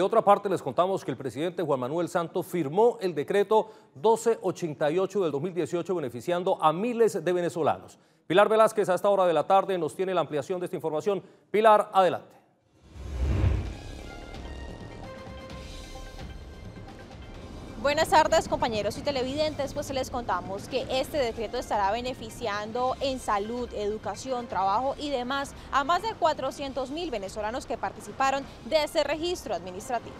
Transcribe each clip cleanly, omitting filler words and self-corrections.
De otra parte, les contamos que el presidente Juan Manuel Santos firmó el decreto 1288 del 2018 beneficiando a miles de venezolanos. Pilar Velázquez a esta hora de la tarde nos tiene la ampliación de esta información. Pilar, adelante. Buenas tardes, compañeros y televidentes, pues les contamos que este decreto estará beneficiando en salud, educación, trabajo y demás a más de 400.000 venezolanos que participaron de ese registro administrativo.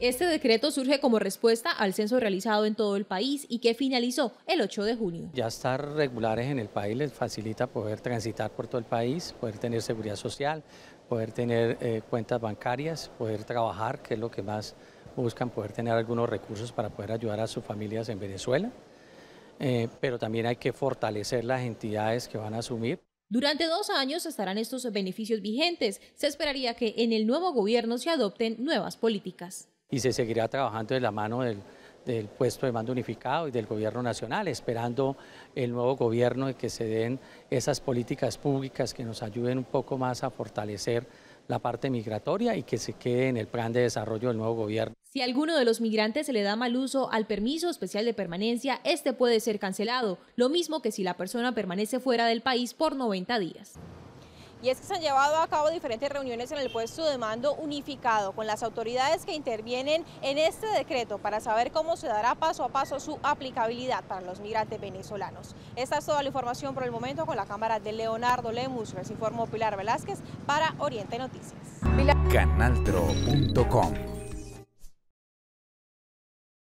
Este decreto surge como respuesta al censo realizado en todo el país y que finalizó el 8 de junio. Ya estar regulares en el país les facilita poder transitar por todo el país, poder tener seguridad social, poder tener cuentas bancarias, poder trabajar, que es lo que más buscan, poder tener algunos recursos para poder ayudar a sus familias en Venezuela. Pero también hay que fortalecer las entidades que van a asumir. Durante 2 años estarán estos beneficios vigentes. Se esperaría que en el nuevo gobierno se adopten nuevas políticas. Y se seguirá trabajando de la mano del puesto de mando unificado y del gobierno nacional, esperando el nuevo gobierno y que se den esas políticas públicas que nos ayuden un poco más a fortalecer la parte migratoria y que se quede en el plan de desarrollo del nuevo gobierno. Si a alguno de los migrantes se le da mal uso al permiso especial de permanencia, este puede ser cancelado, lo mismo que si la persona permanece fuera del país por 90 días. Y es que se han llevado a cabo diferentes reuniones en el puesto de mando unificado con las autoridades que intervienen en este decreto para saber cómo se dará paso a paso su aplicabilidad para los migrantes venezolanos. Esta es toda la información por el momento. Con la cámara de Leonardo Lemus, les informó Pilar Velázquez para Oriente Noticias. Canaltro.com